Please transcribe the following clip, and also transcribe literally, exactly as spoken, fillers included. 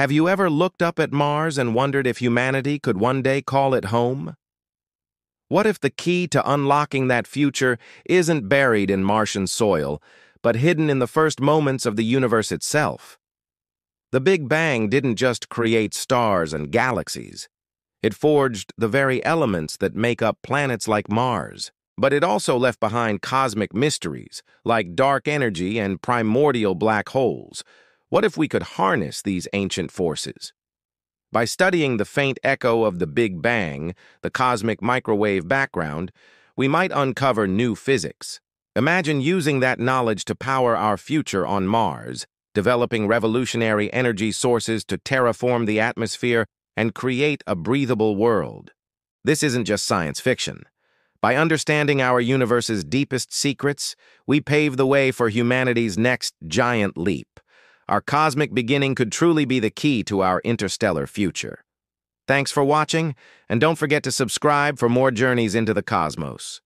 Have you ever looked up at Mars and wondered if humanity could one day call it home? What if the key to unlocking that future isn't buried in Martian soil, but hidden in the first moments of the universe itself? The Big Bang didn't just create stars and galaxies. It forged the very elements that make up planets like Mars. But it also left behind cosmic mysteries, like dark energy and primordial black holes. What if we could harness these ancient forces? By studying the faint echo of the Big Bang, the cosmic microwave background, we might uncover new physics. Imagine using that knowledge to power our future on Mars, developing revolutionary energy sources to terraform the atmosphere and create a breathable world. This isn't just science fiction. By understanding our universe's deepest secrets, we pave the way for humanity's next giant leap. Our cosmic beginning could truly be the key to our interstellar future. Thanks for watching, and don't forget to subscribe for more journeys into the cosmos.